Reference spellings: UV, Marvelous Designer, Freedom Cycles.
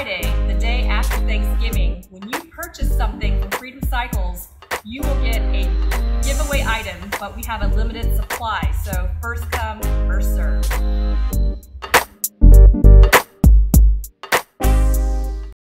Friday, the day after Thanksgiving, when you purchase something from Freedom Cycles, you will get a giveaway item, but we have a limited supply, so first come, first serve.